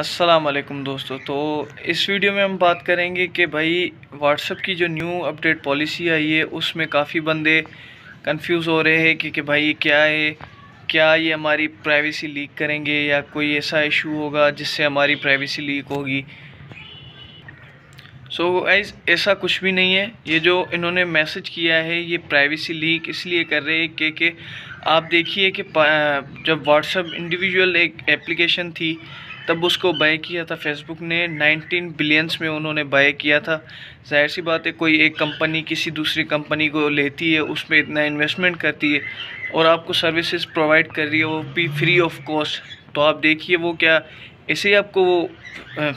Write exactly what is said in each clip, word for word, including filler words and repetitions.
अस्सलाम वालेकुम दोस्तों। तो इस वीडियो में हम बात करेंगे कि भाई व्हाट्सएप की जो न्यू अपडेट पॉलिसी आई है उसमें काफ़ी बंदे कंफ्यूज हो रहे हैं कि कि भाई ये क्या है, क्या ये हमारी प्राइवेसी लीक करेंगे या कोई ऐसा इशू होगा जिससे हमारी प्राइवेसी लीक होगी। सो गाइस ऐसा कुछ भी नहीं है। ये जो इन्होंने मैसेज किया है ये प्राइवेसी लीक इसलिए कर रहे हैं कि कि आप देखिए कि जब व्हाट्सएप इंडिविजुअल एक एप्लीकेशन थी तब उसको बाय किया था फेसबुक ने, उन्नीस बिलियंस में उन्होंने बाय किया था। जाहिर सी बात है कोई एक कंपनी किसी दूसरी कंपनी को लेती है, उसमें इतना इन्वेस्टमेंट करती है और आपको सर्विसेज प्रोवाइड कर रही है, वो भी फ्री ऑफ कॉस्ट। तो आप देखिए वो क्या ऐसे ही आपको वो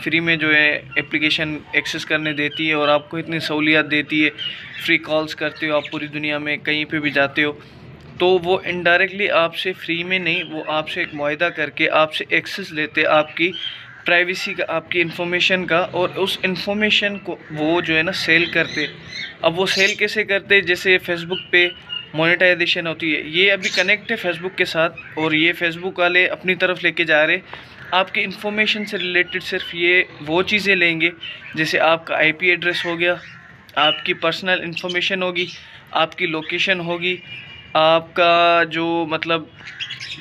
फ्री में जो है एप्लीकेशन एक्सेस करने देती है और आपको इतनी सहूलियत देती है, फ्री कॉल्स करते हो, आप पूरी दुनिया में कहीं पे भी जाते हो। तो वो इनडायरेक्टली आपसे फ्री में नहीं, वो आपसे एक मुआहदा करके आपसे एक्सेस लेते आपकी प्राइवेसी का, आपकी इंफॉर्मेशन का, और उस इंफॉर्मेशन को वो जो है ना सेल करते। अब वो सेल कैसे करते, जैसे फेसबुक पे मोनेटाइजेशन होती है, ये अभी कनेक्ट है फेसबुक के साथ और ये फेसबुक वाले अपनी तरफ लेके जा रहे आपके इन्फॉर्मेशन से रिलेटेड। सिर्फ ये वो चीज़ें लेंगे जैसे आपका आईपी एड्रेस हो गया, आपकी पर्सनल इन्फॉर्मेशन होगी, आपकी लोकेशन होगी, आपका जो मतलब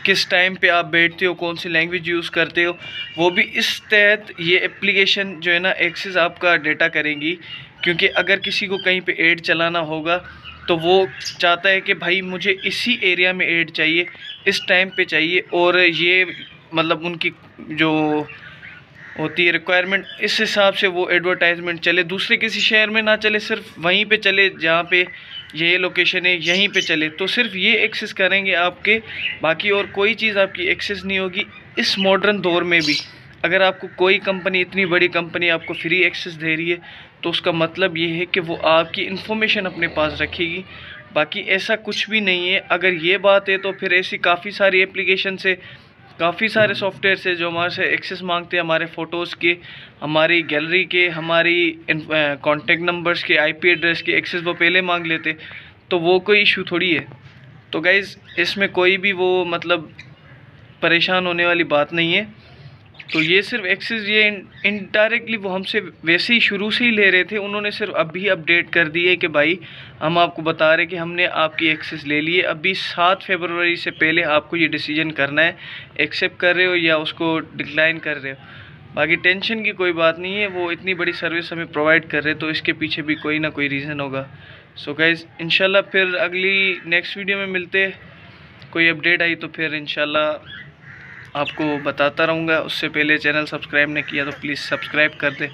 किस टाइम पे आप बैठते हो, कौन सी लैंग्वेज यूज़ करते हो, वो भी इस तहत ये एप्लीकेशन जो है ना एक्सेस आपका डेटा करेंगी। क्योंकि अगर किसी को कहीं पे एड चलाना होगा तो वो चाहता है कि भाई मुझे इसी एरिया में एड चाहिए, इस टाइम पे चाहिए, और ये मतलब उनकी जो होती है रिक्वायरमेंट इस हिसाब से वो एडवर्टाइजमेंट चले, दूसरे किसी शहर में ना चले, सिर्फ वहीं पे चले जहाँ पे ये लोकेशन है, यहीं पे चले। तो सिर्फ ये एक्सेस करेंगे आपके, बाकी और कोई चीज़ आपकी एक्सेस नहीं होगी। इस मॉडर्न दौर में भी अगर आपको कोई कंपनी, इतनी बड़ी कंपनी आपको फ्री एक्सेस दे रही है तो उसका मतलब ये है कि वो आपकी इन्फॉर्मेशन अपने पास रखेगी। बाकी ऐसा कुछ भी नहीं है। अगर ये बात है तो फिर ऐसी काफ़ी सारी एप्लीकेशन से, काफ़ी सारे सॉफ्टवेयर से जो हमारे से एक्सेस मांगते हैं, हमारे फ़ोटोज़ के, हमारी गैलरी के, हमारी कॉन्टेक्ट नंबर्स के, आईपी एड्रेस के एक्सेस वो पहले मांग लेते, तो वो कोई इशू थोड़ी है। तो गाइज़ इसमें कोई भी वो मतलब परेशान होने वाली बात नहीं है। तो ये सिर्फ एक्सेस ये इनडायरेक्टली वो हमसे वैसे ही शुरू से ही ले रहे थे, उन्होंने सिर्फ अभी अपडेट कर दी है कि भाई हम आपको बता रहे कि हमने आपकी एक्सेस ले ली है। अभी सात फरवरी से पहले आपको ये डिसीजन करना है, एक्सेप्ट कर रहे हो या उसको डिक्लाइन कर रहे हो। बाकी टेंशन की कोई बात नहीं है, वो इतनी बड़ी सर्विस हमें प्रोवाइड कर रहे हैं तो इसके पीछे भी कोई ना कोई रीज़न होगा। सो गाइज़ इंशाल्लाह फिर अगली नेक्स्ट वीडियो में मिलते, कोई अपडेट आई तो फिर इंशाल्लाह आपको बताता रहूँगा। उससे पहले चैनल सब्सक्राइब नहीं किया तो प्लीज़ सब्सक्राइब कर दे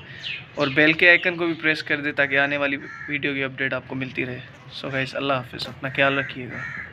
और बेल के आइकन को भी प्रेस कर दे ताकि आने वाली वीडियो की अपडेट आपको मिलती रहे। सो गाइस अल्लाह हाफ़िज़, अपना ख्याल रखिएगा।